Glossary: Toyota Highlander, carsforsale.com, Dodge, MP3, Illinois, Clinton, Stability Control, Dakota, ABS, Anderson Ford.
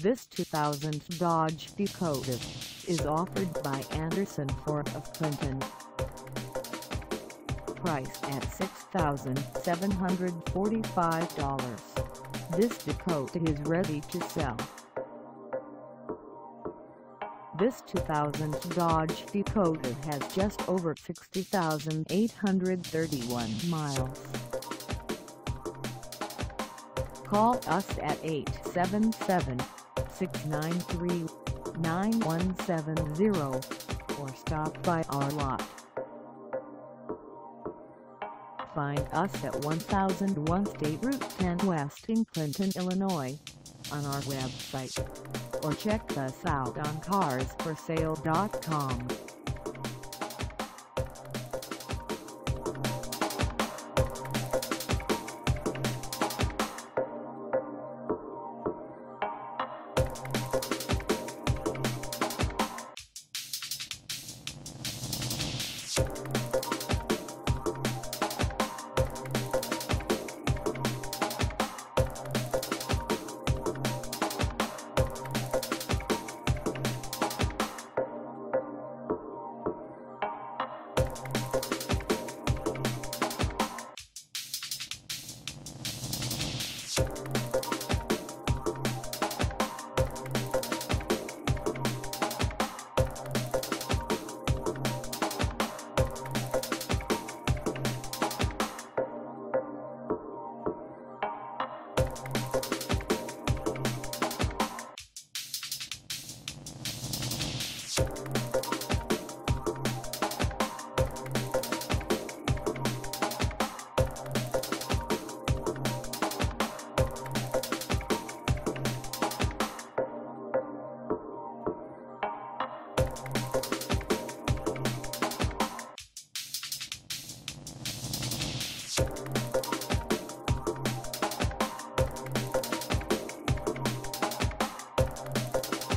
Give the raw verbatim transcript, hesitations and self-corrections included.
This two thousand Dodge Dakota is offered by Anderson Ford of Clinton. Priced at six thousand seven hundred forty-five dollars, this Dakota is ready to sell. This two thousand Dodge Dakota has just over sixty thousand eight hundred thirty-one miles. Call us at eight seven seven, six nine three, nine one seven zero or stop by our lot. Find us at one thousand one State Route ten West in Clinton, Illinois, on our website, or check us out on cars for sale dot com.